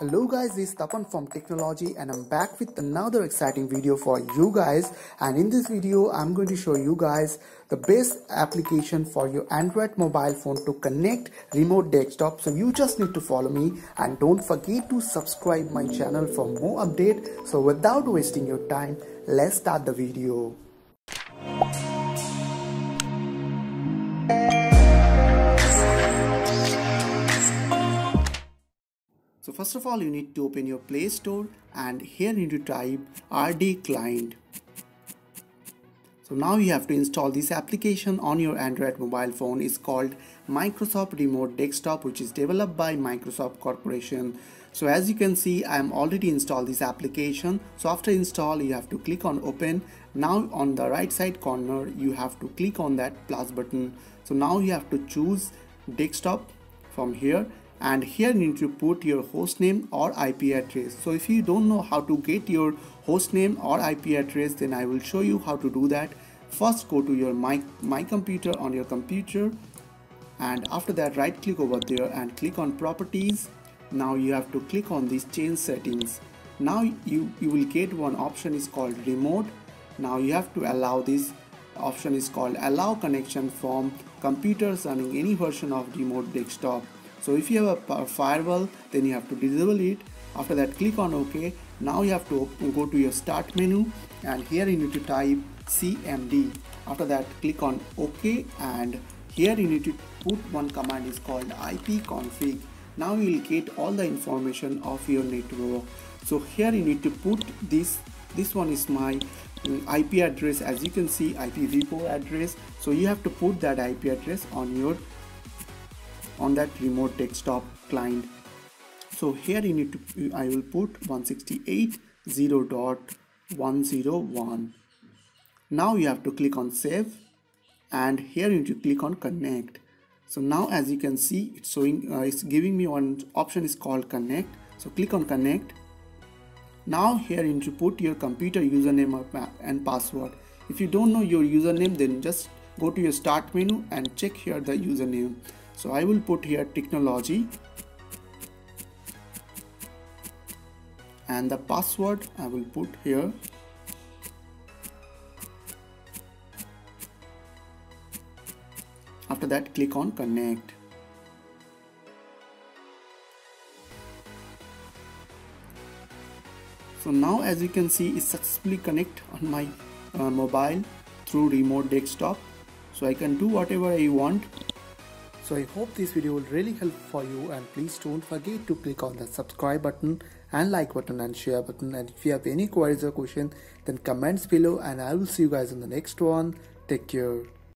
Hello guys, this is Tapan from Technology and I'm back with another exciting video for you guys. And in this video I'm going to show you guys the best application for your Android mobile phone to connect remote desktop. So you just need to follow me and don't forget to subscribe my channel for more updates. So without wasting your time, let's start the video. So first of all, you need to open your Play Store and here you need to type RD Client. So now you have to install this application on your Android mobile phone. It's called Microsoft Remote Desktop, which is developed by Microsoft Corporation. So as you can see, I am already installed this application. So after install, you have to click on Open. Now on the right side corner, you have to click on that plus button. So now you have to choose desktop from here. And here you need to put your host name or IP address. So if you don't know how to get your host name or IP address, then I will show you how to do that. First go to your My Computer on your computer, and after that right click over there and click on Properties. Now you have to click on this Change Settings. Now you will get one option is called Remote. Now you have to allow this option is called Allow Connection from computers running any version of remote desktop. So if you have a firewall, then you have to disable it. After that click on OK. Now you have to go to your start menu and here you need to type CMD. After that click on OK and here you need to put one command is called ipconfig. Now you will get all the information of your network. So here you need to put this one is my IP address. As you can see, IPv4 address. So you have to put that IP address on that remote desktop client. So here you need to, I will put 168.0.101. Now you have to click on Save and here you need to click on Connect. So now as you can see, it's showing it's giving me one option is called Connect. So click on Connect. Now here you need to put your computer username and password. If you don't know your username, then just go to your start menu and check here the username. So I will put here Technology and the password I will put here. After that click on Connect. So now as you can see, it successfully connects on my mobile through remote desktop. So I can do whatever I want. So I hope this video will really help for you, and please don't forget to click on the subscribe button and like button and share button, and if you have any queries or questions then comments below and I will see you guys in the next one. Take care.